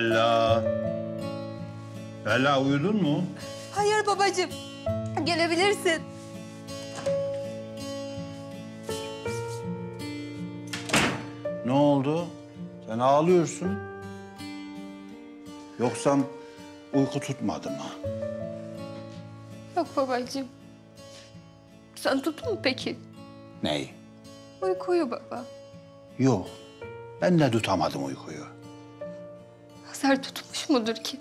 Bella. Bella uyudun mu? Hayır babacığım. Gelebilirsin. Ne oldu? Sen ağlıyorsun. Yoksa uyku tutmadı mı? Yok babacığım. Sen tuttun mu peki? Neyi? Uykuyu baba. Yok. Ben de tutamadım uykuyu. Hazar tutmuş mudur ki?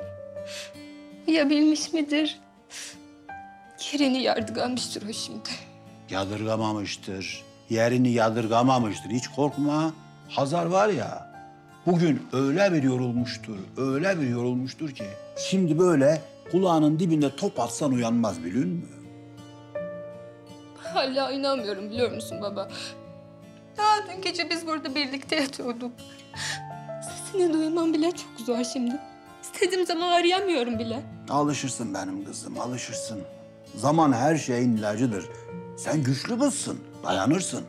Uyuyabilmiş midir? Yerini yadırgamıştır o şimdi. Yadırgamamıştır. Yerini yadırgamamıştır. Hiç korkma. Hazar var ya, bugün öyle bir yorulmuştur, öyle bir yorulmuştur ki... ...şimdi böyle kulağının dibinde top atsan uyanmaz biliyor musun? Hala inanmıyorum biliyor musun baba? Daha dün gece biz burada birlikte yatıyorduk. Sesini duymam bile çok zor şimdi. İstediğim zaman arayamıyorum bile. Alışırsın benim kızım, alışırsın. Zaman her şeyin ilacıdır. Sen güçlü kızsın, dayanırsın.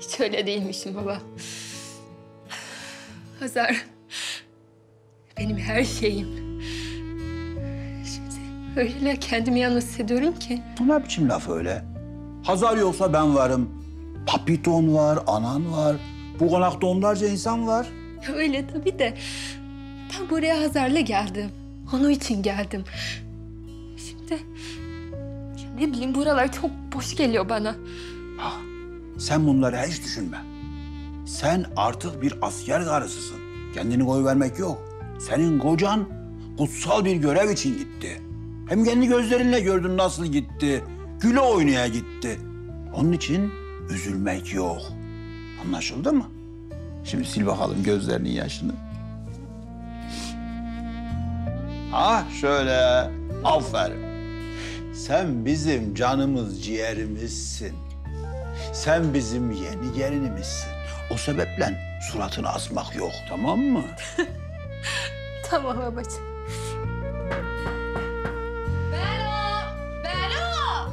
Hiç öyle değilmişim baba. Hazar, benim her şeyim. Şimdi öyle kendimi yalnız hissediyorum ki. Bu ne biçim laf öyle? Hazar yoksa ben varım. Papiton var, anan var. Bu konakta onlarca insan var. Öyle tabii de. Ben buraya Hazar'la geldim. Onun için geldim. Şimdi... Ne bileyim, buralar çok boş geliyor bana. Ah, sen bunları hiç düşünme. Sen artık bir asker karısısın. Kendini koyuvermek yok. Senin kocan kutsal bir görev için gitti. Hem kendi gözlerinle gördün nasıl gitti. Güle oynaya gitti. Onun için üzülmek yok. Anlaşıldı mı? Şimdi sil bakalım gözlerinin yaşını. Ah şöyle. Aferin. Sen bizim canımız ciğerimizsin. Sen bizim yeni gelinimizsin. O sebeple suratını asmak yok, tamam mı? Tamam babacığım. Bella! Bella!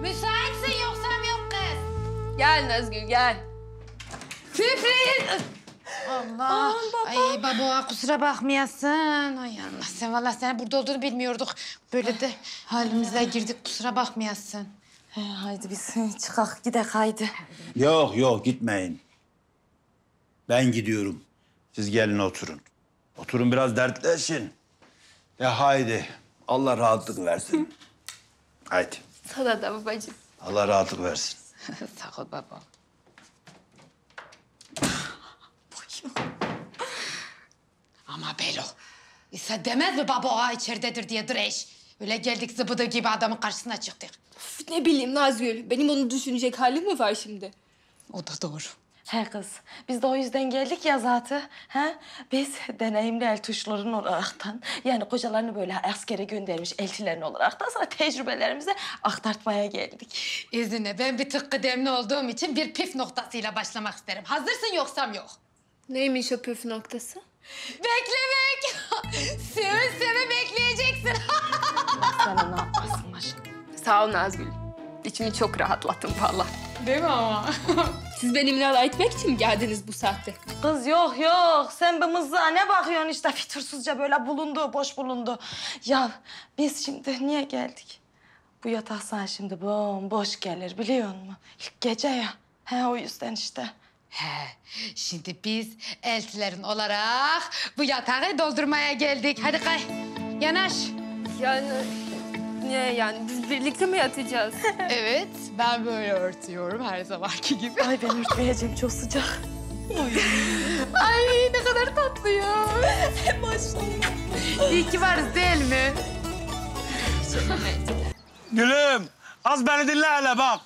Müsaitsin yoksa yok kız. Gel Nazgül, gel. Tüfreğin... Allah! Ay baba kusura bakmayasın. Ay Allah sen vallahi sen burada olduğunu bilmiyorduk. Böyle de halimize girdik kusura bakmayasın. Haydi biz çıkak gidek haydi. Yok yok gitmeyin. Ben gidiyorum. Siz gelin oturun. Oturun biraz dertleşin. Ya haydi Allah rahatlık versin. Haydi. Sana da babacığım. Allah rahatlık versin. Sağ ol baba. Ama Belo, İsa demez mi baba o içeridedir diye direş. Öyle geldik zıbıdı gibi adamın karşısına çıktık. Of, ne bileyim Nazgül, benim onu düşünecek halim mi var şimdi? O da doğru. He kız, biz de o yüzden geldik ya zaten. He? Biz deneyimli eltuşların olaraktan, yani kocalarını böyle askere göndermiş eltilerin olaraktan sana tecrübelerimizi aktartmaya geldik. İzine ben bir tık kıdemli olduğum için bir püf noktasıyla başlamak isterim. Hazırsın yoksam yok. Neymiş o püf noktası? Beklemek! Seve seve bekleyeceksin. Sana ne yapmasın aşkım? Sağ ol Nazgül. İçimi çok rahatlattın valla. Değil mi ama? Siz benimle alay etmek için mi geldiniz bu saatte? Kız yok yok. Sen bu mızığa ne bakıyorsun işte fitursuzca böyle bulundu, boş bulundu. Ya biz şimdi niye geldik? Bu yatak sana şimdi bomboş gelir biliyor musun? İlk gece ya. He o yüzden işte. He, şimdi biz eltilerin olarak bu yatağı doldurmaya geldik. Hadi kay, yanaş. Yani ne yani biz birlikte mi yatacağız? Evet, ben böyle örtüyorum her zamanki gibi. Ay ben örtmeyeceğim, çok sıcak. Ay ne kadar tatlı ya. Maşallah. İyi ki varız değil mi? Gülüm, az beni dinle hele bak.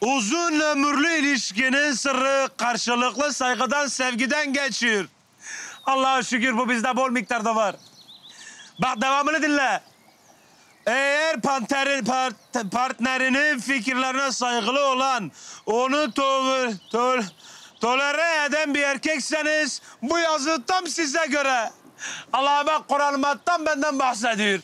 Uzun ömürlü ilişkinin sırrı karşılıklı saygıdan, sevgiden geçiyor. Allah'a şükür bu bizde bol miktarda var. Bak devamını dinle. Eğer partnerinin fikirlerine saygılı olan, onu tolere eden bir erkekseniz bu yazı tam size göre. Allah'a bak Kur'an'ıma tam benden bahsediyor.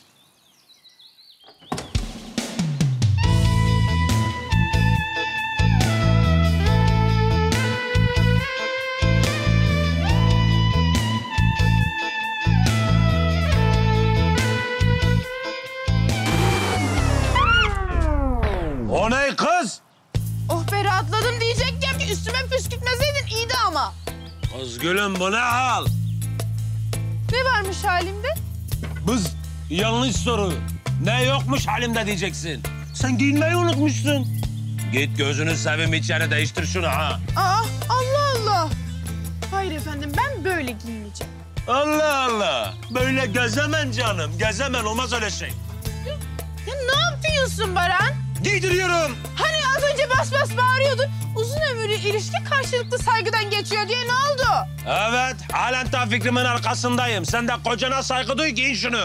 Gülüm bunu al. Ne varmış halimde? Kız yanlış soru. Ne yokmuş halimde diyeceksin. Sen giyinmeyi unutmuşsun. Git gözünü seveyim içeri değiştir şunu ha. Aa Allah Allah. Hayır efendim ben böyle giyineceğim. Allah Allah. Böyle gezemen canım. Gezemen olmaz öyle şey. Ya ne yapıyorsun Baran? Giydiriyorum. Hani az önce bas bas bağırıyordun. Uzun ömürlü ilişki karşılıklı saygıdan geçiyor diye ne oldu? Evet. Halen tam fikrimin arkasındayım. Sen de kocana saygı duy giyin şunu.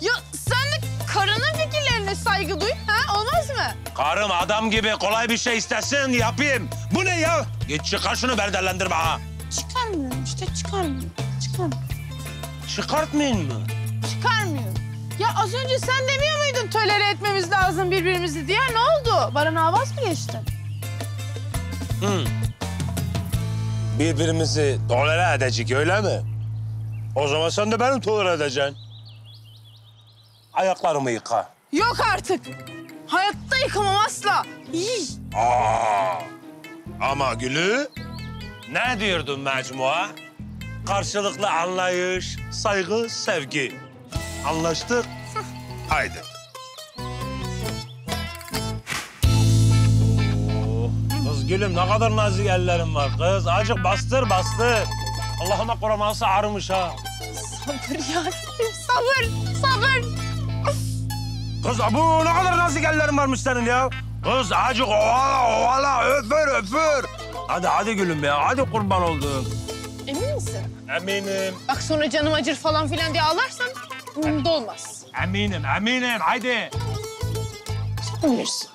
Ya sen de karının fikirlerine saygı duy. Ha? Olmaz mı? Karım adam gibi kolay bir şey istesin yapayım. Bu ne ya? Git çıkar şunu berdelendirme ha. Çıkarmıyorum işte çıkarmıyorum. Çıkartmayın mı? Çıkarmıyorum. Ya az önce sen demiyor muydun tolere etmemiz lazım birbirimizi diye? Ne oldu? Baran avaz mı geçtin? Birbirimizi tolere edecek öyle mi? O zaman sen de benim tolere edeceksin. Ayaklarımı yıka. Yok artık. Hayatta yıkamam asla. Aa, ama Gülü ne diyordun mecmua? Karşılıklı anlayış, saygı, sevgi. Anlaştık. Haydi. Oo, kız gülüm ne kadar nazik ellerim var kız. Azıcık bastır bastır. Allah'ıma koruması ağrımış ha. Sabır yarabbim sabır sabır. Kız abu ne kadar nazik ellerim varmış senin ya. Kız azıcık ovala ovala öpür öpür. Hadi hadi gülüm ya hadi kurban oldum. Emin misin? Eminim. Bak sonra canım acır falan filan diye ağlarsan umurumda olmaz. Eminim, eminim. Haydi. Bilirsin.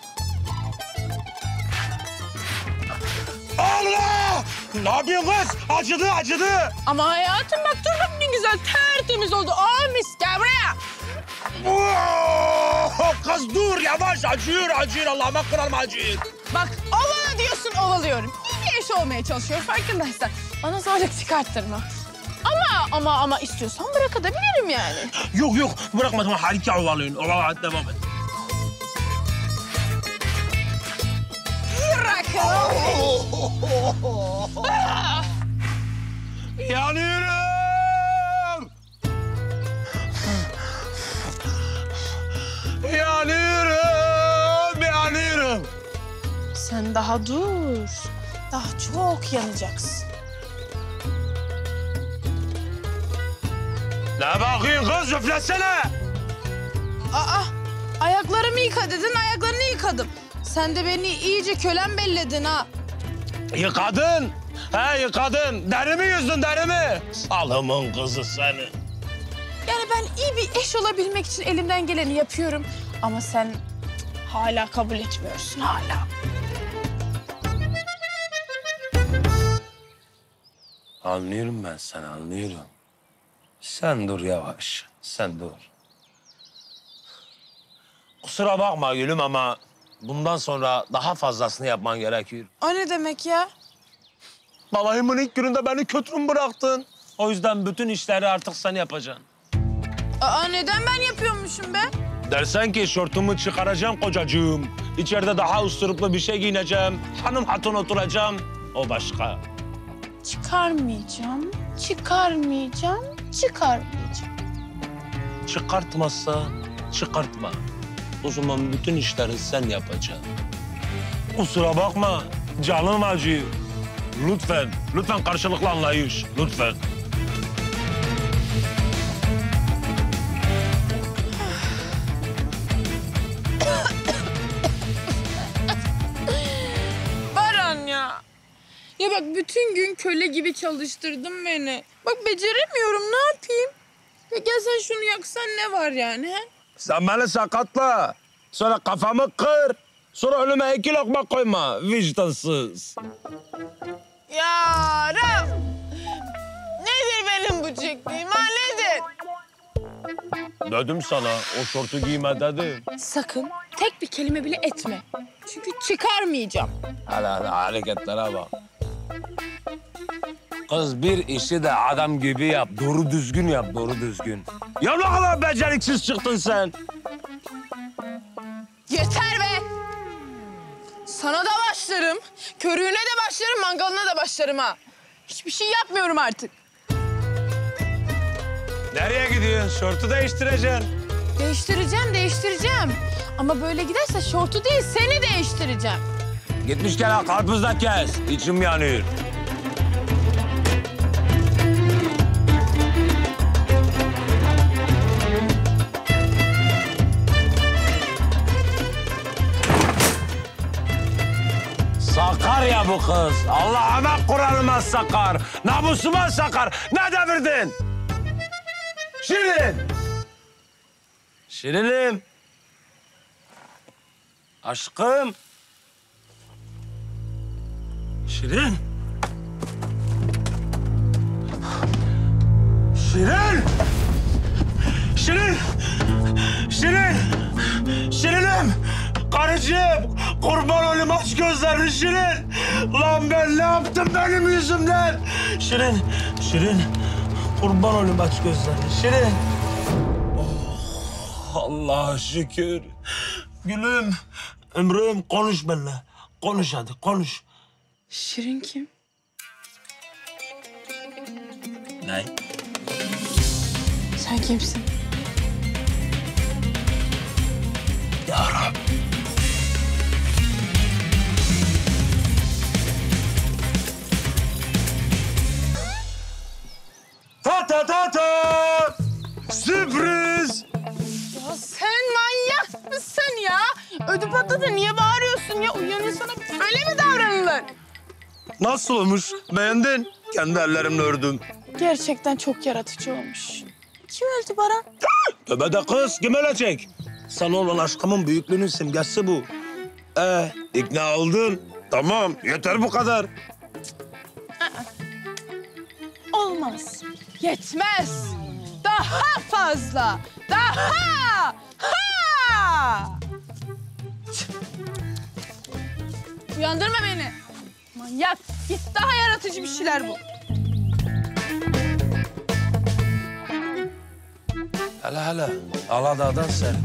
Allah! Ne yapıyorsun kız? Acıdı, acıdı. Ama hayatım bak dur ne güzel tertemiz oldu. Aa mis gel buraya. Kız dur yavaş acıyor, acıyor. Allah'ıma kırarım acıyor. Bak ovala diyorsun ovalıyorum. İyi bir eş olmaya çalışıyor farkındaysan. Bana zorluk çıkarttırma. Ama istiyorsan bırakabilirim yani. Yok yok bırakmadım harika ovalıyorsun. Ovala devam et. Bırakın. Yanıyorum. Yanıyorum. Yanıyorum. Sen daha dur. Daha çok yanacaksın. Ne bakıyorsun kız? Üflesene! Aa! Ayaklarımı yıka dedin, ayaklarını yıkadım. Sen de beni iyice kölen belledin ha. Yıkadın. He yıkadın. Derimi yüzdün, derimi. Salımın kızı seni. Yani ben iyi bir eş olabilmek için elimden geleni yapıyorum. Ama sen hala kabul etmiyorsun, hala. Anlıyorum ben seni, anlıyorum. Sen dur yavaş, sen dur. Kusura bakma gülüm ama bundan sonra daha fazlasını yapman gerekiyor. O ne demek ya? Balayımın ilk gününde beni kötürüm bıraktın. O yüzden bütün işleri artık sen yapacaksın. Aa neden ben yapıyormuşum be? Dersen ki şortumu çıkaracağım kocacığım. İçeride daha usturuplu bir şey giyineceğim. Hanım hatun oturacağım. O başka. Çıkarmayacağım, çıkarmayacağım. Çıkarmayacağım. Çıkartmazsa çıkartma. O zaman bütün işleri sen yapacaksın. Kusura bakma, canım acıyor. Lütfen, lütfen karşılıklı anlayış, lütfen. Baran ya. Ya bak bütün gün köle gibi çalıştırdın beni. Bak beceremiyorum ne yapayım? Ya gel sen şunu yaksan ne var yani he? Sen beni sakatla. Sonra kafamı kır. Sonra önüme iki lokma koyma. Vicdansız. Ya Rab. Nedir benim bu çektiğim ha nedir? Dedim sana o şortu giyme dedim. Sakın tek bir kelime bile etme. Çünkü çıkarmayacağım. Hele hareketlere bak. Kız bir işi de adam gibi yap, doğru düzgün yap, doğru düzgün. Ya ne kadar beceriksiz çıktın sen? Yeter be! Sana da başlarım, körüğüne de başlarım, mangalına da başlarım ha. Hiçbir şey yapmıyorum artık. Nereye gidiyorsun? Şortu değiştireceksin. Değiştireceğim. Ama böyle giderse şortu değil, seni değiştireceğim. Gitmişken ha, karpuz da kes. İçim yanıyor. Sakar ya bu kız. Allah'ıma Kur'an'ıma sakar. Namusuma sakar. Ne devirdin? Şirin! Şirinim. Aşkım. Şirin. Şirin! Şirin! Şirin! Şirinim! Karıcığım! Kurban olayım aç gözlerini Şirin! Lan ben ne yaptım benim yüzümden? Şirin! Şirin! Kurban olayım aç gözlerini Şirin! Oh, Allah'a şükür! Gülüm, ömrüm konuş benimle. Konuş hadi, konuş. Şirin kim? Ne? Sen kimsin? Ya Rabbi. Ta ta ta ta! Sürpriz! Ya sen manyak mısın ya? Ödü patladı, niye bağırıyorsun ya? Uyanırsana, öyle mi davranılır? Nasıl olmuş? Beğendin? Kendi ellerimle ördüm. Gerçekten çok yaratıcı olmuş. Kim öldü Baran? Tövbe de kız, kim ölecek? Sana olan aşkımın büyüklüğünün simgesi bu. İkna oldun. Tamam, yeter bu kadar. Olmaz. Yetmez. Daha fazla. Daha! Ha! Uyandırma beni. Manyak. Git daha yaratıcı bir şeyler bul. Hele. Aladağ'dan sen.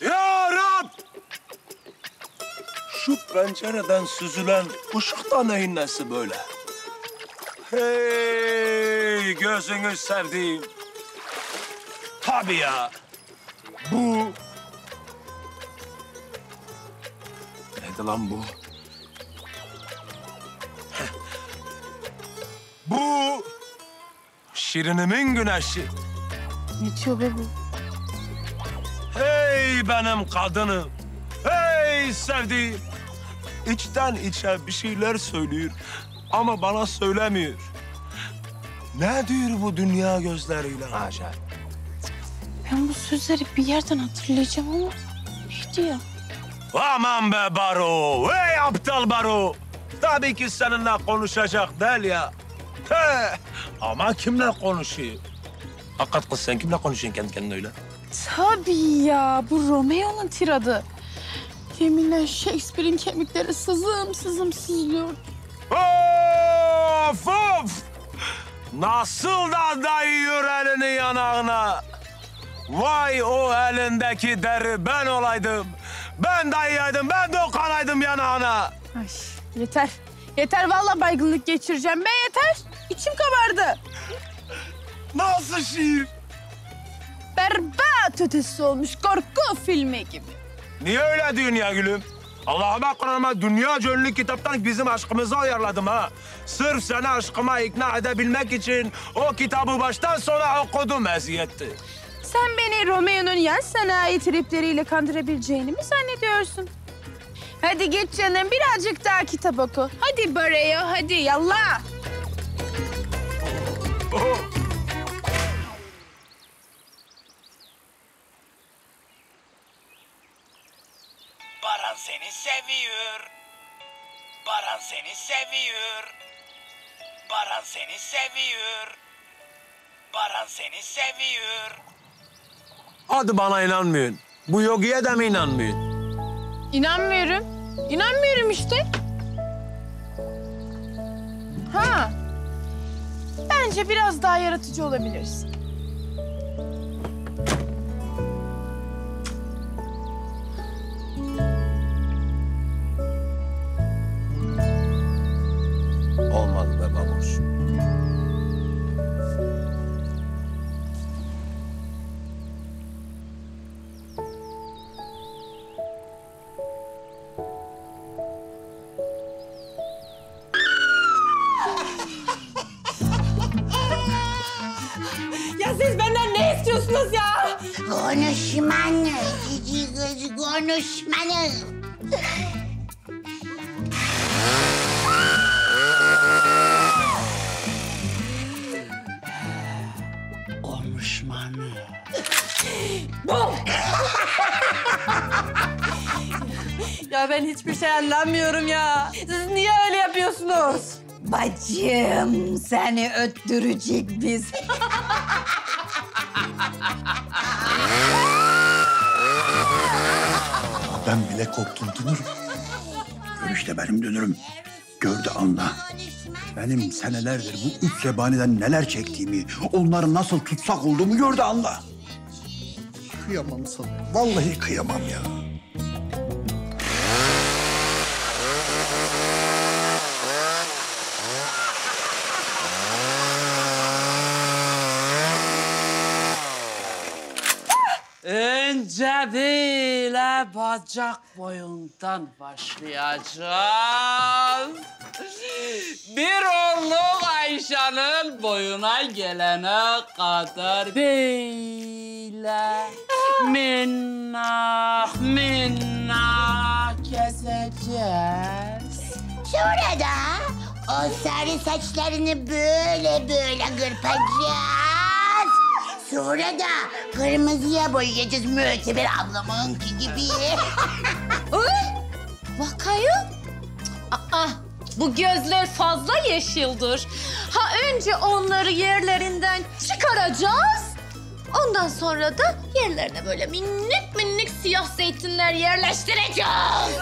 Ya Rab! Şu pencereden süzülen ışıkta neyin nesi böyle? Hey gözünü sevdiğim. Tabii ya. Bu... Neydi lan bu? Bu... Şirinimin güneşi. Geçiyor be bu. Hey benim kadınım. Hey sevdiğim. İçten içe bir şeyler söylüyor. Ama bana söylemiyor. Ne diyor bu dünya gözleriyle Hazar? Ben bu sözleri bir yerden hatırlayacağım ama neydi ya? Aman be Baro, hey aptal Baro. Tabii ki seninle konuşacak değil ya. He. Ama kimle konuşuyor? Hakikat kız sen kimle konuşuyorsun kendi kendine öyle? Tabii ya, bu Romeo'nun tiradı. Yeminle Shakespeare'in kemikleri sızım sızım sızlıyor. Of of! Nasıl da dayıyor elini yanağına? Vay o elindeki deri ben olaydım. Ben dayıyaydım, ben dokanaydım yanağına. Ay yeter. Yeter vallahi baygınlık geçireceğim. Ben yeter. İçim kabardı. Nasıl şiir? Berbat ötesi olmuş korku filmi gibi. Niye öyle diyorsun ya gülüm? Allah'ıma Kur'an'ıma dünya cönlü kitaptan bizim aşkımızı ayarladım ha. Sırf seni aşkıma ikna edebilmek için o kitabı baştan sona okudum eziyetti. Sen beni Romeo'nun yan sanayi tripleriyle kandırabileceğini mi zannediyorsun? Hadi git canım birazcık daha kitap oku. Hadi Bareo hadi yallah. Oh. Baran seni seviyor. Baran seni seviyor. Baran seni seviyor. Baran seni seviyor. Hadi bana inanmıyorsun. Bu yogiye de mi inanmıyorsun? İnanmıyorum. İnanmıyorum işte. Ha. Bence biraz daha yaratıcı olabilirsin. Olmadı be baboş. Konuşmanı. Konuşmanı. Bu. Ya ben hiçbir şey anlamıyorum ya. Siz niye öyle yapıyorsunuz? Bacım seni öttürecek biz. Ben bile koptum Tunur. Görüşte benim dönürüm. Gördü anla. Benim senelerdir bu üç zebaniden neler çektiğimi, onları nasıl tutsak olduğumu gördü anla. Kıyamam sana. Vallahi kıyamam ya. Önce böyle bacak boyundan başlayacağım. Bir onluk Ayşe'nin boyuna gelene kadar böyle minnak minnak keseceğiz. Şurada o sarı saçlarını böyle böyle kırpacağız. Sonra da kırmızıya boyayacağız Möhteber ablamınki gibi. Bakayım. Aa, bu gözler fazla yeşildir. Ha önce onları yerlerinden çıkaracağız. Ondan sonra da yerlerine böyle minik minik siyah zeytinler yerleştireceğiz.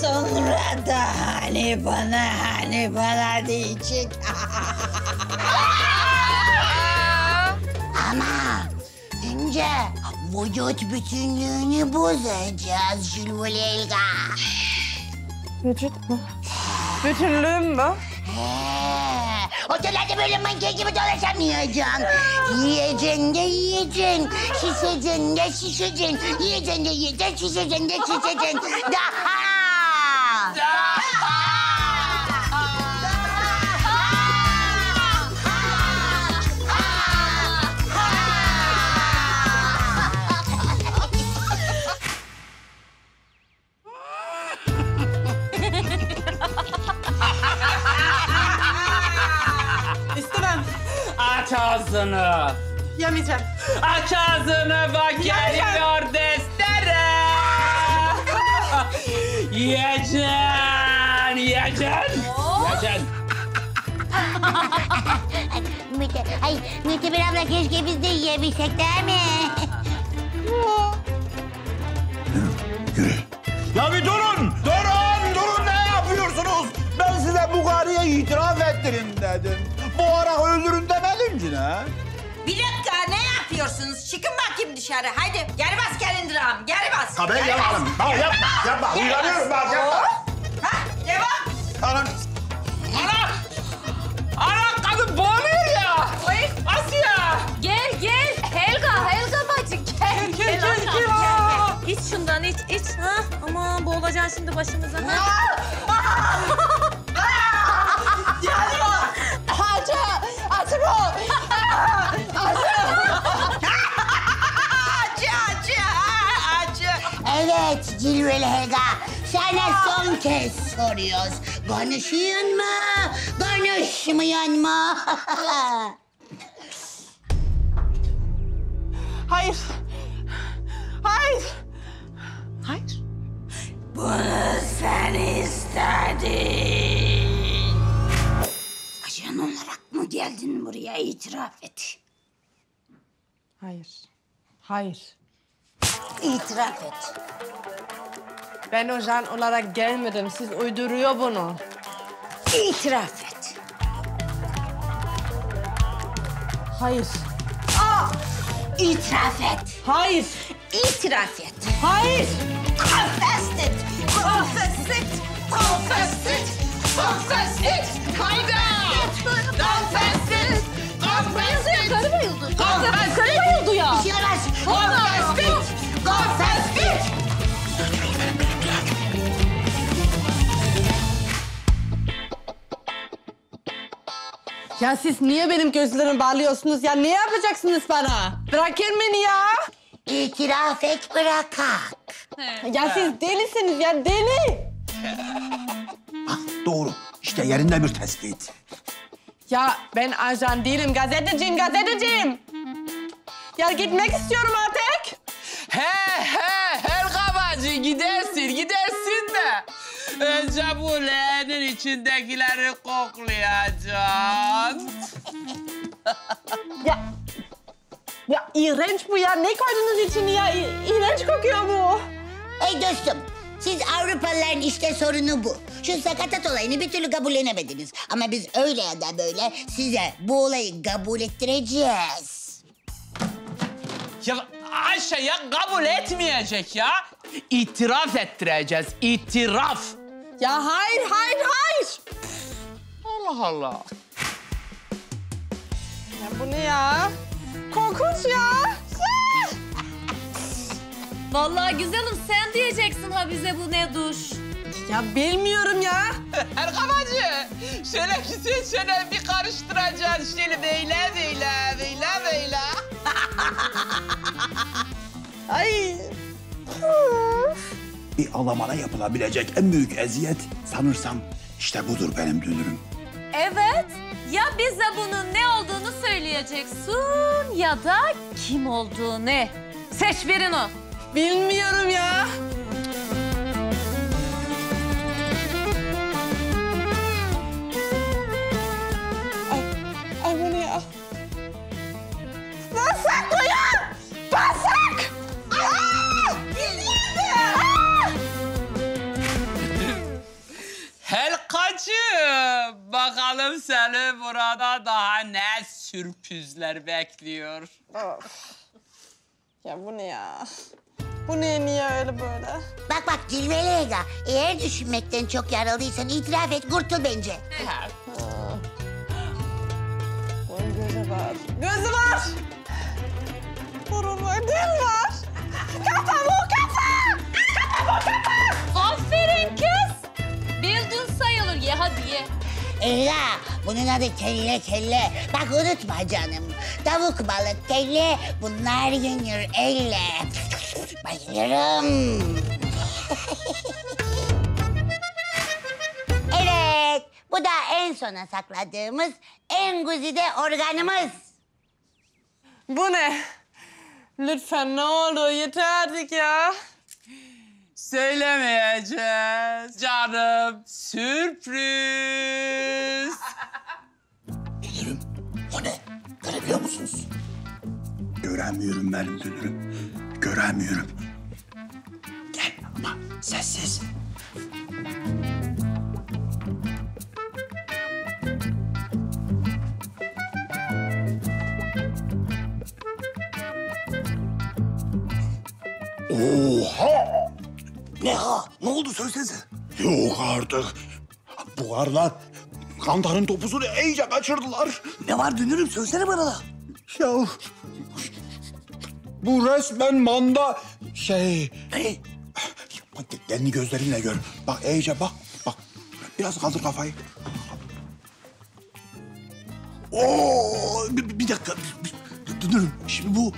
Sonra da hani bana diyecek. Ama önce vücut bütünlüğünü bozacağız Şilvoli Helga. Vücut mu? Bütünlüğüm mü? Otellerde böyle manken gibi dolaşamayacaksın. Yiyeceksin de yiyeceksin, şişeceksin de şişeceksin, yiyeceksin de yiyeceksin, şişeceksin de şişeceksin. Aç ağzını. Yemeyeceğim. Aç ağzını bak geliyor destere. Yiyeceksin. Ay Möhteber abla keşke biz de yiyebilsek değil mi? Yürü. Ya bir durun. Durun ne yapıyorsunuz? Ben size bu karıya itiraf ettirin dedim. Boğarak öldürün demedim ki ne? Bir dakika ne yapıyorsunuz? Çıkın bakayım dışarı. Haydi geri bas Kalender ağam. Geri bas. Tabii yapalım. Yapma. Uyarıyorum bak yapma. Ha devam. Ana kadın boğuluyor ya. Nasıl ya? Gel. Helga bacı gel. İç şundan iç. Ha? Aman boğulacaksın şimdi başımıza. Evet Cilveli Helga, sana son kez soruyoruz. Konuşuyorsun mu, konuşmuyorsun mu? Hayır. Bunu sen istedin. Ajan olarak mı geldin buraya, itiraf et. Hayır. İtiraf et. Ben ajan olarak gelmedim. Siz uyduruyor bunu. İtiraf et. Hayır. Aa! İtiraf et. Hayır. İtiraf et. Hayır. Confess it. Confess it. Confess it. Confess it. Hayda. Confess it. Confess it. Karı bayıldı. Karı bayıldı ya. İşine ver. Confess it. Confess it. Ya siz niye benim gözlerimi bağlıyorsunuz ya? Ne yapacaksınız bana? Bırakın beni ya. İtiraf et bırakak. Evet. Ya siz delisiniz ya, deli. Ah, doğru. İşte yerinde bir tespit. Ya ben ajan değilim, gazeteciyim, gazeteciyim. Ya gitmek istiyorum artık. He, Helga bacı gidersin de. Önce bu leğenin içindekileri koklayacaksın. Ya iğrenç bu ya. Ne koydunuz içini ya? İğrenç kokuyor bu. Hey dostum, siz Avrupalıların işte sorunu bu. Şu sakatat olayını bir türlü kabullenemediniz. Ama biz öyle ya da böyle size bu olayı kabul ettireceğiz. Ya Ayşe ya kabul etmeyecek ya. İtiraf ettireceğiz, itiraf. Ya hayır. Allah. Ya bu ne ya? Korkunç ya. Vallahi güzelim, sen diyeceksin ha bize bu ne duş. Ya bilmiyorum ya. Erkan Hacı, şöyle güzel şöyle bir karıştıracaksın. Şöyle böyle. Ay. Bir Alamana yapılabilecek en büyük eziyet sanırsam işte budur benim dünürüm. Evet. Ya bize bunun ne olduğunu söyleyeceksin ya da kim olduğunu. Seç birini. Bilmiyorum ya. Ay bu ne ya? Basak uyan! Basak! Aaa! Helgacığım, bakalım seni burada daha ne sürprizler bekliyor. Of. Ya bu ne ya? Bu ne, niye öyle böyle? Bak cilveli Helga. Eğer düşünmekten çok yaralıysan itiraf et, kurtul bence. Oy göze var. Gözü var! Burun var, dil var! Kafa bu kafa! Kafa bu kafa! Aferin kız! Bildin sayılır ye hadi ye. Ella, bunun adı kelle. Bak unutma canım. Tavuk, balık, kelle bunlar yenir elle. Bayılırım. Evet, bu da en sona sakladığımız en güzide organımız. Bu ne? Lütfen ne olur yeter artık ya. Söylemeyeceğiz canım. Sürpriz. Dünürüm, o ne? Görebiliyor musunuz? Göremiyorum benim dünürüm. Göremiyorum. Gel ama sessiz. Oha! Ne ha? Ne oldu söylesene? Yok artık. Buharlar kantarın topuzunu iyice kaçırdılar. Ne var dünürüm? Söylesene bana da. Ya... Bu resmen manda şey... Ne? Kendi gözlerinle gör. Bak iyice bak. Biraz kaldır kafayı. Oo, bir dakika. Dünürüm, şimdi bu...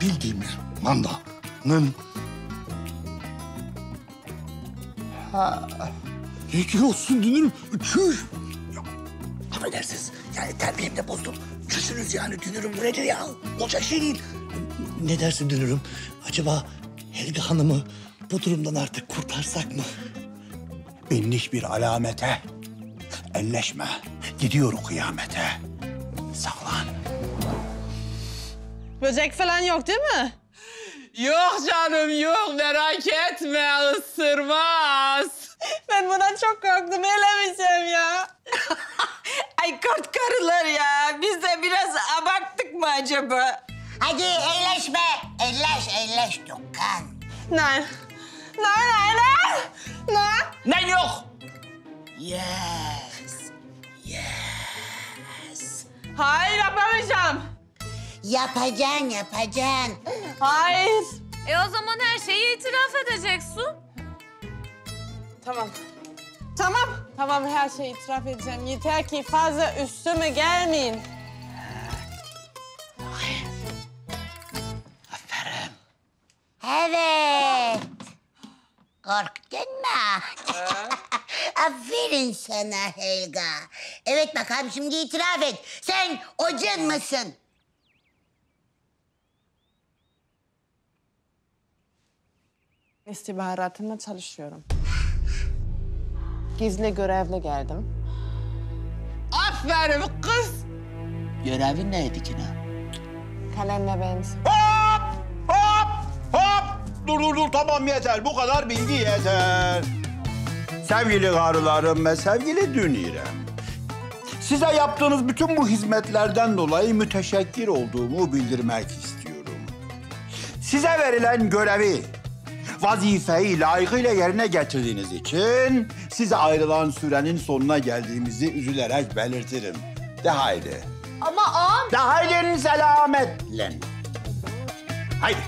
Bildiğimiz mandanın... Ha. Ne olsun dünürüm? Çüş! Affedersiniz, yani terbiyemde bozdum. Çüşünüz yani dünürüm, bu nedir ya? Olacak şey değil. Ne dersin dünürüm? Acaba Helga Hanım'ı bu durumdan artık kurtarsak mı? Binlik bir alamete, elleşme. Gidiyor kıyamete. Saklan. Böcek falan yok değil mi? Yok canım, yok. Merak etme, ısırmaz. Ben bundan çok korktum, elemeyeceğim ya. Ay kurt karılar ya. Biz de biraz abarttık mı acaba? Hadi elleşme. Elleş Dükkan. Ne? Ne yok? Yes. Hayır yapamayacağım. Yapacaksın. Hayır. O zaman her şeyi itiraf edeceksin. Tamam, her şeyi itiraf edeceğim. Yeter ki fazla üstüme gelmeyin. Aferin. Evet. Korktun mu? Aferin sana Helga. Evet bakalım şimdi itiraf et. Sen hocan mısın? İstihbaratımla çalışıyorum. Gizli görevle geldim. Aferin kız! Görevin neydi ki ne? Kalender benziyor. Hop! Dur tamam yeter. Bu kadar bilgi yeter. Sevgili karılarım ve sevgili dünirem. Size yaptığınız bütün bu hizmetlerden dolayı müteşekkir olduğumu bildirmek istiyorum. Size verilen görevi, vazifeyi layıkıyla yerine getirdiğiniz için size ayrılan sürenin sonuna geldiğimizi üzülerek belirtirim. De haydi. Ama ağam... De haydi selametle. Haydi.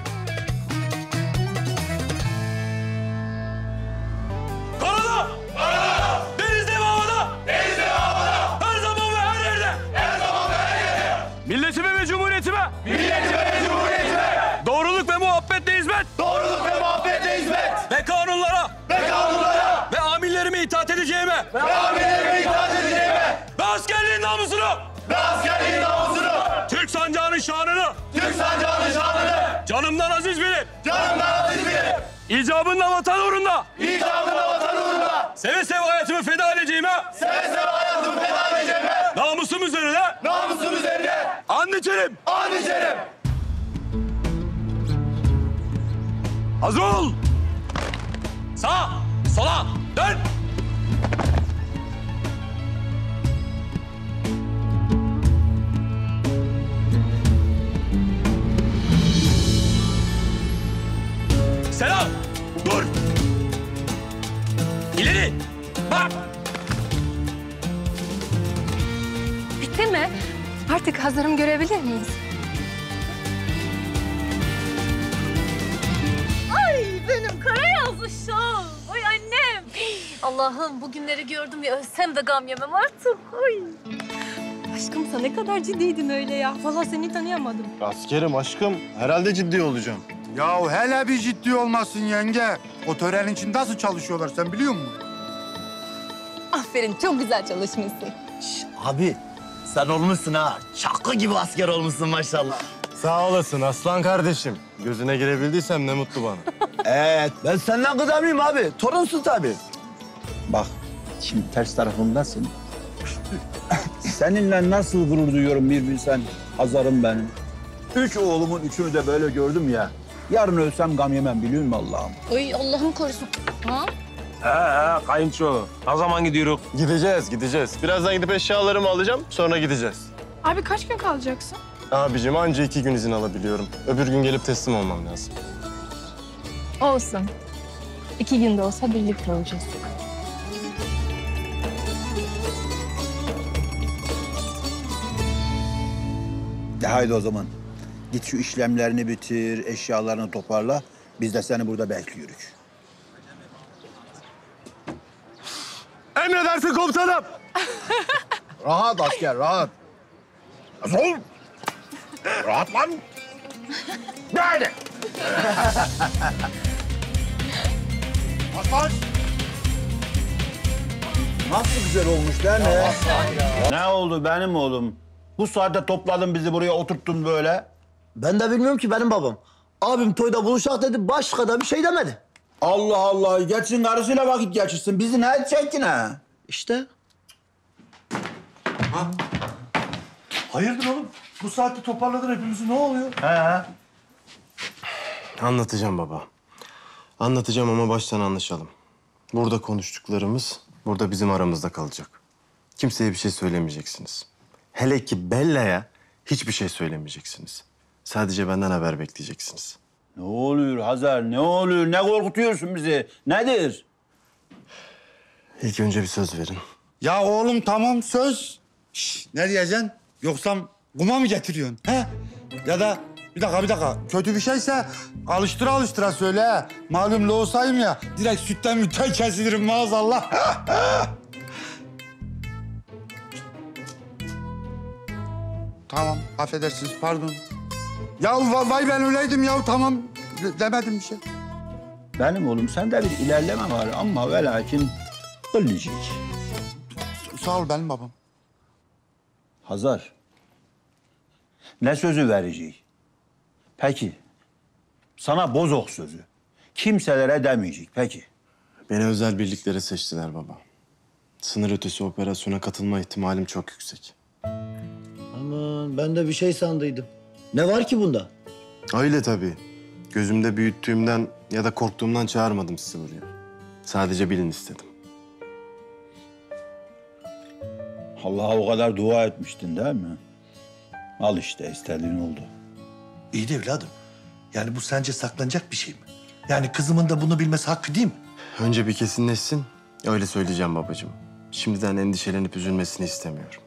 Karada! Karada! Denizde ve havada! Denizde ve havada! Her zaman ve her yerde! Her zaman ve her yerde! Milletime ve cumhuriyetime! Milletime ve cumhuriyetime! Doğruluk ve muhabbetle hizmet! Doğruluk ve muhabbetle hizmet! Ve kanunlara! Ve kanunlara! Ve amirlerime itaat edeceğime! Ve amirlerime itaat edeceğime! Ve askerliğin namusunu! Ve askerliğin namusunu! Türk sancağının şanını! Türk sancağının şanını! Canımdan aziz bilip! Canımdan aziz bilip! İcabında vatan uğrunda! İcabında vatan uğrunda! Seve seve hayatımı feda edeceğime! Seve seve hayatımı feda edeceğime! Namusum üzerine! Namusum üzerine! And içerim! And içerim! Hazır ol! Sağa, sola, dön! Selam! Dur! İleri! Bak! Bitti mi? Artık Hazar'ım görebilir miyiz? Ay benim kara yazlı şal! Ay annem! Allah'ım bu günleri gördüm ya, ölsem de gam yemem artık. Ay. Aşkım sen ne kadar ciddiydin öyle ya. Vallahi seni tanıyamadım. Askerim aşkım, herhalde ciddi olacağım. Yahu hele bir ciddi olmasın yenge. O törenin için nasıl çalışıyorlar sen biliyor musun? Aferin, çok güzel çalışmışsın. Şş, abi sen olmuşsun ha. Çakı gibi asker olmuşsun maşallah. Sağ olasın aslan kardeşim. Gözüne girebildiysem ne mutlu bana. Evet, ben senden kızar mıyım abi? Torunsun tabii. Bak, şimdi ters tarafındasın. Seninle nasıl gurur duyuyorum bir bilsen. Hazarım benim. 3 oğlumun 3'ünü de böyle gördüm ya. Yarın ölsem gam yemem biliyor musun Allah'ım? Ay Allah'ım korusun. Ha? Kayınço. Ne zaman gidiyoruz? Gideceğiz. Birazdan gidip eşyalarımı alacağım, sonra gideceğiz. Abi kaç gün kalacaksın? Abiciğim anca 2 gün izin alabiliyorum. Öbür gün gelip teslim olmam lazım. Olsun. 2 gün de olsa birlikte olacağız. Haydi o zaman. Git şu işlemlerini bitir, eşyalarını toparla. Biz de seni burada bekliyoruz. Emredersin komutanım. Rahat asker, rahat. Zor. Rahat lan. Haydi. Aslan. Nasıl güzel olmuş değil mi? Ne oldu benim oğlum? Bu saatte topladın bizi buraya, oturttun böyle. Ben de bilmiyorum ki benim babam. Abim toyda buluşak dedi, başka da bir şey demedi. Allah Allah, geçsin karısıyla vakit geçirsin. Bizi ne edecek ki ne? İşte. Ha. Hayırdır oğlum? Bu saatte toparladın hepimizi, ne oluyor? He. Anlatacağım baba. Anlatacağım ama baştan anlaşalım. Burada konuştuklarımız, burada bizim aramızda kalacak. Kimseye bir şey söylemeyeceksiniz. Hele ki Bella'ya hiçbir şey söylemeyeceksiniz. Sadece benden haber bekleyeceksiniz. Ne oluyor Hazar, ne oluyor? Ne korkutuyorsun bizi? Nedir? İlk önce bir söz verin. Ya oğlum tamam söz. Şişt, ne diyeceksin? Yoksa kuma mı getiriyorsun? He? Ya da bir dakika. Kötü bir şeyse alıştıra söyle ha. Malum loğusayım ya. Direkt sütten mütten kesilirim maazallah. Tamam, affedersiniz, pardon. Ya vay ben öyleydim ya, tamam demedim bir şey. Benim oğlum, sende bir ilerleme var ama ve lakin ölecek. Sağ ol benim babam. Hazar, ne sözü verecek? Peki, sana bozok sözü. Kimselere demeyecek, peki. Beni özel birliklere seçtiler baba. Sınır ötesi operasyona katılma ihtimalim çok yüksek. Aman, ben de bir şey sandıydım. Ne var ki bunda? Öyle tabii. Gözümde büyüttüğümden ya da korktuğumdan çağırmadım sizi buraya. Sadece bilin istedim. Allah'a o kadar dua etmiştin değil mi? Al işte, istediğin oldu. İyi de evladım. Yani bu sence saklanacak bir şey mi? Yani kızımın da bunu bilmesi hakkı değil mi? Önce bir kesinleşsin, öyle söyleyeceğim babacığım. Şimdiden endişelenip üzülmesini istemiyorum.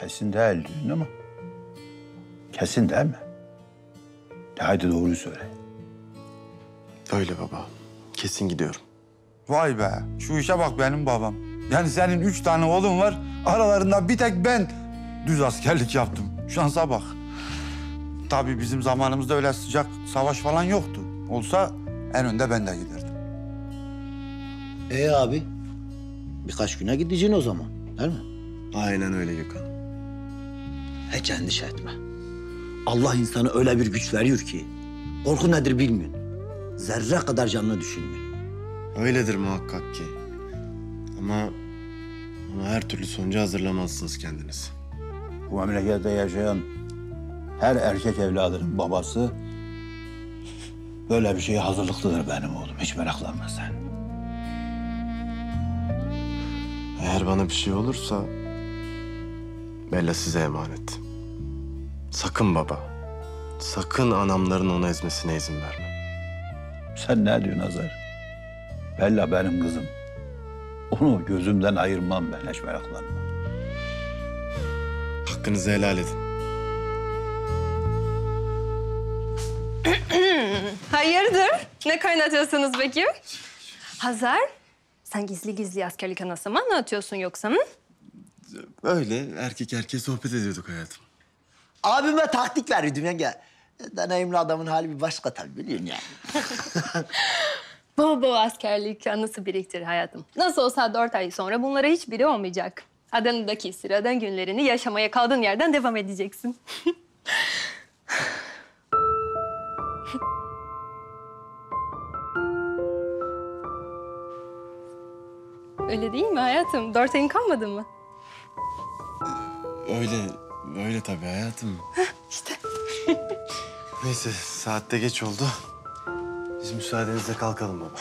Kesin değil diyorsun ama. Kesin değil mi? De haydi doğruyu söyle. Öyle baba. Kesin gidiyorum. Vay be. Şu işe bak benim babam. Yani senin 3 tane oğlun var. Aralarında bir tek ben düz askerlik yaptım. Şansa bak. Tabii bizim zamanımızda öyle sıcak savaş falan yoktu. Olsa en önde ben de giderdim. Abi. Birkaç güne gideceksin o zaman. Değil mi? Aynen öyle Gökhan. Hiç endişe etme. Allah insana öyle bir güç veriyor ki korku nedir bilmiyorsun. Zerre kadar canını düşünmüyorsun. Öyledir muhakkak ki. Ama her türlü sonuca hazırlamazsınız kendiniz. Bu memlekette yaşayan her erkek evladının babası böyle bir şeye hazırlıklıdır benim oğlum. Hiç meraklanma sen. Eğer bana bir şey olursa Bella size emanet. Sakın baba, sakın anamların onu ezmesine izin verme. Sen ne diyorsun Hazar? Bella benim kızım. Onu gözümden ayırmam ben, hiç meraklanma. Hakkınızı helal edin. Hayırdır? Ne kaynatıyorsunuz peki? Hazar, sen gizli gizli askerlik anası mı anlatıyorsun yoksa mı? Öyle erkek erkeğe sohbet ediyorduk hayatım. Abime taktik verirdim yenge. Deneyimli adamın hali bir başka tabii biliyorsun yani. Bol bol askerlik anısı biriktir hayatım. Nasıl olsa 4 ay sonra bunlara hiçbiri olmayacak. Adana'daki sıradan günlerini yaşamaya kaldığın yerden devam edeceksin. Öyle değil mi hayatım? 4 ayın kalmadı mı? Öyle tabii hayatım. İşte. Neyse, saat de geç oldu. Biz müsaadenizle kalkalım baba.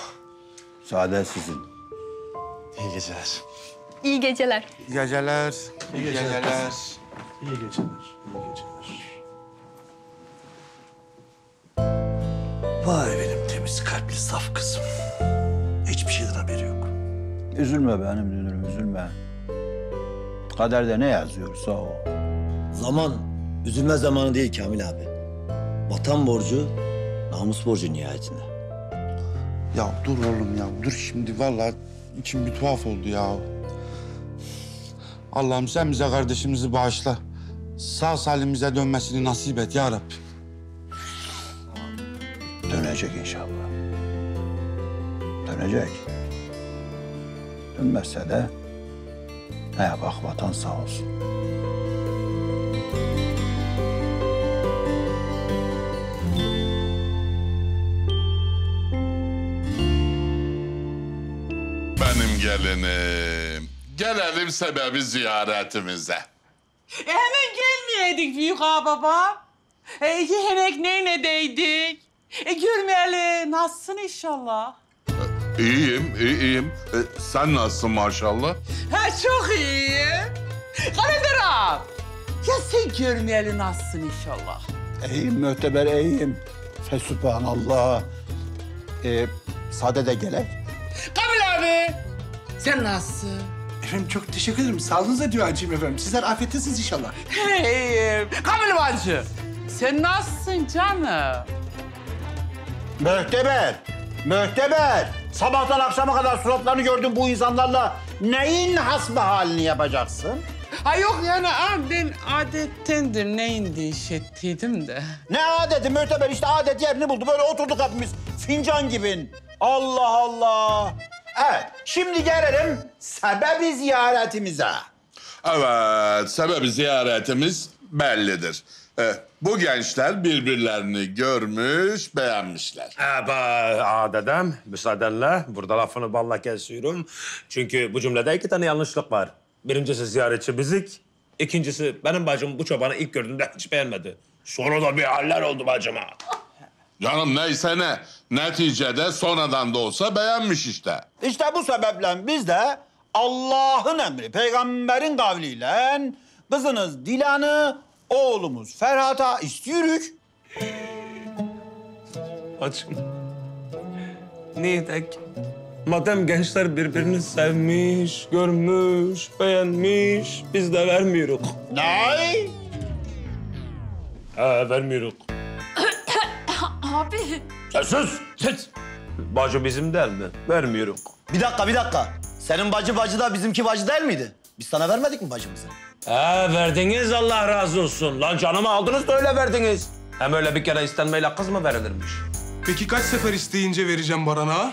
Müsaade sizin. İyi geceler. İyi geceler. İyi geceler. İyi geceler. İyi geceler. İyi geceler. Vay benim temiz kalpli saf kızım. Hiçbir şeyden haberi yok. Üzülme benim dünürüm, üzülme. Kaderde ne yazıyorsa o. Zaman, üzülme zamanı değil Kamil abi. Vatan borcu, namus borcu nihayetinde. Ya dur oğlum ya, dur şimdi vallahi içim bir tuhaf oldu ya. Allah'ım sen bize kardeşimizi bağışla. Sağ salimize dönmesini nasip et ya Rabbi. Dönecek inşallah. Dönecek. Dönmezse de bak vatan sağ olsun. Benim gelinim. Gelelim sebebi ziyaretimize. Hemen gelmeyeydik büyük ağababa. Yemek neyine değdik. Görmeyeli nasılsın inşallah? İyiyim. Sen nasılsın maşallah? Ha çok iyiyim. Kalender ağam. Ya sen görmeyeli nasılsın inşallah? İyiyim Möhteber, iyiyim. Fesübhanallah. Sade de gelek. Kamil abi, sen nasılsın? Efendim çok teşekkür ederim. Sağlığınıza diyor hacım efendim. Sizler afiyettesiniz inşallah. İyiyim. Kamil hacı, sen nasılsın canım? Möhteber, Möhteber. Sabahtan akşama kadar suratlarını gördüm bu insanlarla. Neyin hasbihalini yapacaksın? Ha yok yani abi ben adettendim, neyin değişettiydim de. Ne adeti Möhteber, işte adet yerini buldu. Böyle oturduk hepimiz fincan gibi. Allah Allah. Evet, şimdi gelelim sebebi ziyaretimize. Evet, sebebi ziyaretimiz bellidir. Bu gençler birbirlerini görmüş, beğenmişler. Dedem, müsaadenle burada lafını balla kesiyorum. Çünkü bu cümlede iki tane yanlışlık var. Birincisi ziyaretçi bizik, ikincisi benim bacım bu çobanı ilk gördüğümde hiç beğenmedi. Sonra da bir haller oldu bacıma. Canım neyse ne, neticede sonradan da olsa beğenmiş işte. İşte bu sebeple biz de Allah'ın emri, peygamberin kavliyle kızınız Dilan'ı oğlumuz Ferhat'a istiyoruz. Bacım, niye dek? Madem gençler birbirini sevmiş, görmüş, beğenmiş, biz de vermiyoruz. Ne? Vermiyoruz. Abi. Sus, sus. Bacı bizim değil mi? Vermiyoruz. Bir dakika, bir dakika. Senin bacı da bizimki bacı değil miydi? Biz sana vermedik mi bacımızı? Verdiniz, Allah razı olsun. Lan canımı aldınız da öyle verdiniz. Hem öyle bir kere istenmeyle kız mı verilirmiş? Peki kaç sefer isteyince vereceğim Baran'a?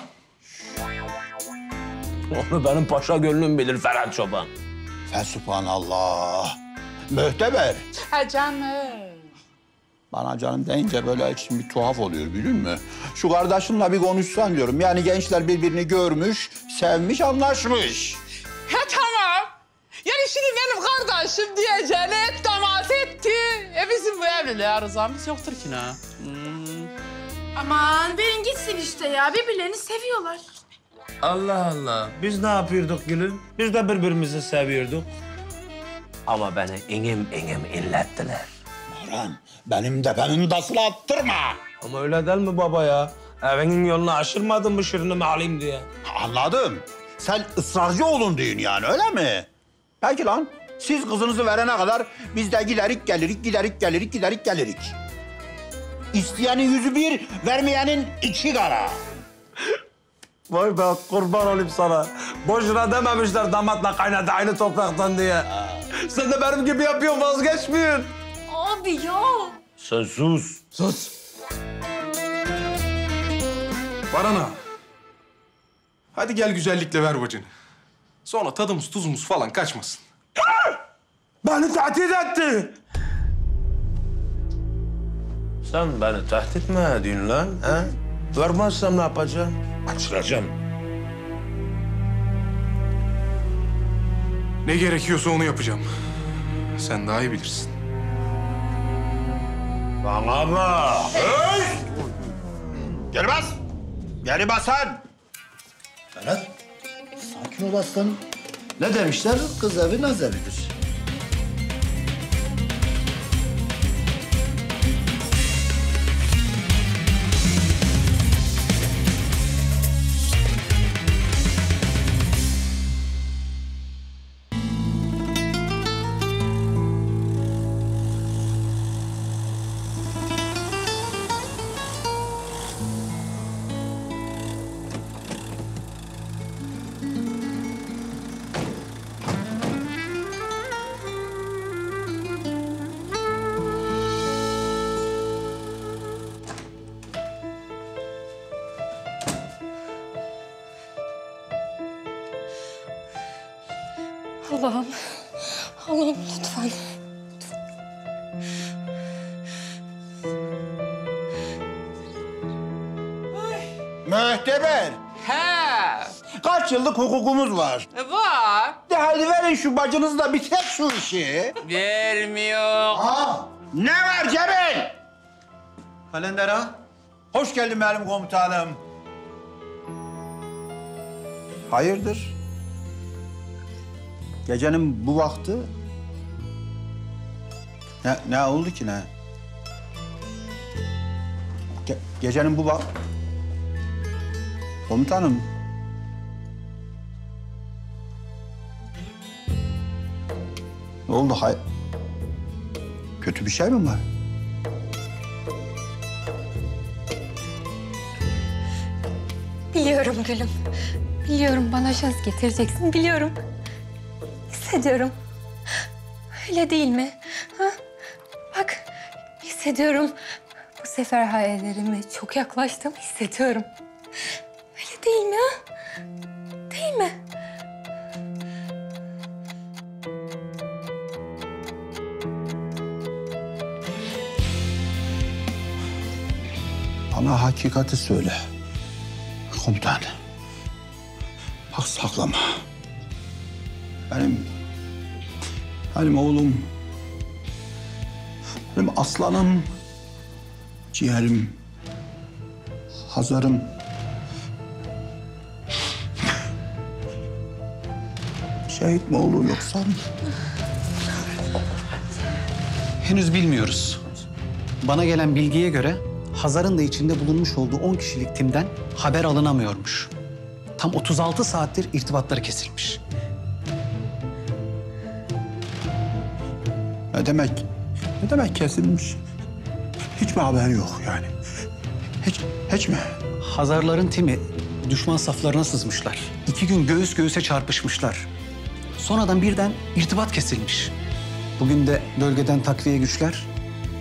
Onu benim paşa gönlüm bilir Ferhat çoban. Fesübhanallah. Möhteber. Ha canım. Bana canım deyince böyle içim bir tuhaf oluyor biliyor musun? Şu kardeşimle bir konuşsan diyorum. Yani gençler birbirini görmüş, sevmiş, anlaşmış. Ha tamam. Yani şimdi benim kardeşim diyeceğine temas etti. Bizim bu evliliğe arızamız yoktur ki ne? Hmm. Aman verin gitsin işte ya. Birbirlerini seviyorlar. Allah Allah. Biz ne yapıyorduk gülüm? Biz de birbirimizi seviyorduk. Ama beni engim illettiler. Baran, benim de sıla attırma. Ama öyle değil mi baba ya? Evinin yolunu aşırmadın mı Şirin'imi alayım diye? Anladım. Sen ısrarcı olun diyorsun yani öyle mi? Peki lan. Siz kızınızı verene kadar biz de giderik gelirik. İsteyenin yüzü bir, vermeyenin iki kara. Vay be, kurban olayım sana. Boşuna dememişler damatla kaynadı aynı topraktan diye. Sen de benim gibi yapıyorsun, vazgeçmiyorsun. Abi ya. Sen sus. Sus. Barana. Hadi gel güzellikle ver bacını. Sonra tadımız tuzumuz falan kaçmasın. Beni tehdit etti. Sen beni tehdit mi ediyorsun lan? Ha? Vermezsem ne yapacağım? Açılacağım. Ne gerekiyorsa onu yapacağım. Sen daha iyi bilirsin. Bana bak! Hey! Geri bas! Geri basan! Ferhat, sakin ol aslanım. Ne demişler? Kız evi naz evidir. Allah'ım, Allah'ım lütfen. Möhteber. He. Kaç yıllık hukukumuz var? Var. De hadi verin şu bacınızla bir tek şu işi. Vermiyor. Ha, ne var Cemil? Kalender ağa. Hoş geldin benim komutanım. Hayırdır? Gecenin bu vakti Ne oldu ki ne? Gecenin bu bak. Komutanım. Ne oldu? Kötü bir şey mi var? Biliyorum gülüm. Biliyorum bana şans getireceksin. Biliyorum. Hissediyorum. Öyle değil mi? Ha? Bak hissediyorum. Bu sefer hayallerime çok yaklaştım. Hissediyorum. Öyle değil mi? Ha? Değil mi? Bana hakikati söyle. Komutan. Bak saklama. Benim oğlum, benim aslanım, ciğerim, Hazar'ım. Şehit mi olur yoksa? Henüz bilmiyoruz. Bana gelen bilgiye göre Hazar'ın da içinde bulunmuş olduğu 10 kişilik timden haber alınamıyormuş. Tam 36 saattir irtibatları kesilmiş. Ne demek kesilmiş? Hiç mi haber yok yani? Hiç mi? Hazarların timi düşman saflarına sızmışlar. 2 gün göğüs göğüse çarpışmışlar. Sonradan birden irtibat kesilmiş. Bugün de bölgeden takviye güçler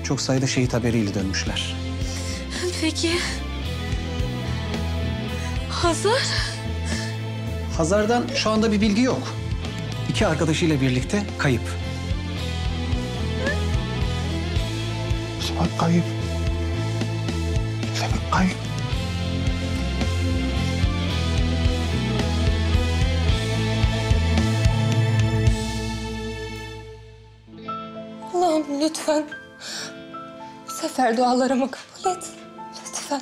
çok sayıda şehit haberiyle dönmüşler. Peki... Hazar? Hazar'dan şu anda bir bilgi yok. 2 arkadaşıyla birlikte kayıp. Sebep kayıp. Allah'ım lütfen. Bu sefer dualarımı kabul et. Lütfen.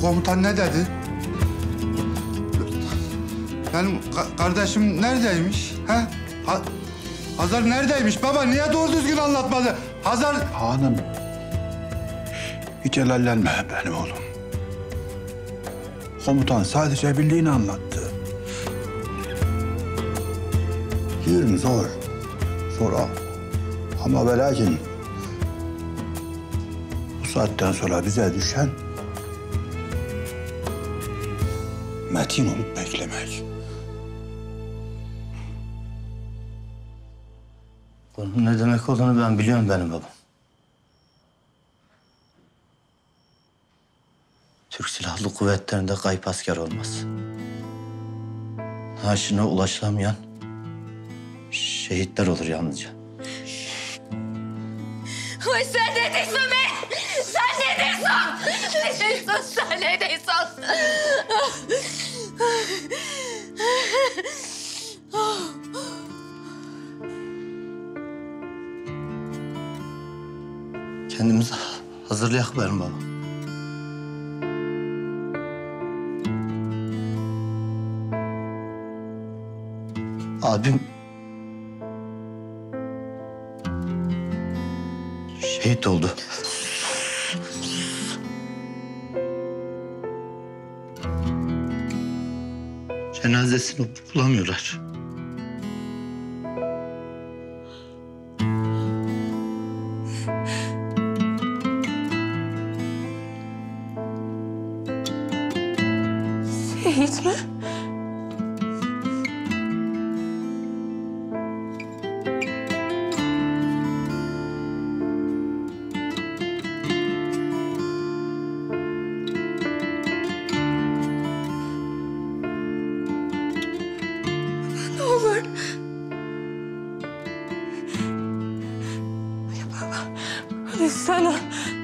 Komutan ne dedi? Benim kardeşim neredeymiş? He? Hazar neredeymiş? Baba niye doğru düzgün anlatmadı? Hazar... Hanım, hiç helallenme benim oğlum. Komutan sadece bildiğini anlattı. Diyorum zor. Zor ama ve lakin bu saatten sonra bize düşen metin olup beklemek. Bunun ne demek olduğunu ben biliyorum benim babam. Türk Silahlı Kuvvetleri'nde kayıp asker olmaz. Naaşına ulaşılamayan şehitler olur yalnızca. Sen ne diyorsun be? Sen ne diyorsun? Esas söyledi esas. Kendimizi hazırlayak benim baba. Abim şehit oldu. Cenazesini bulamıyorlar. Şehit mi? Sana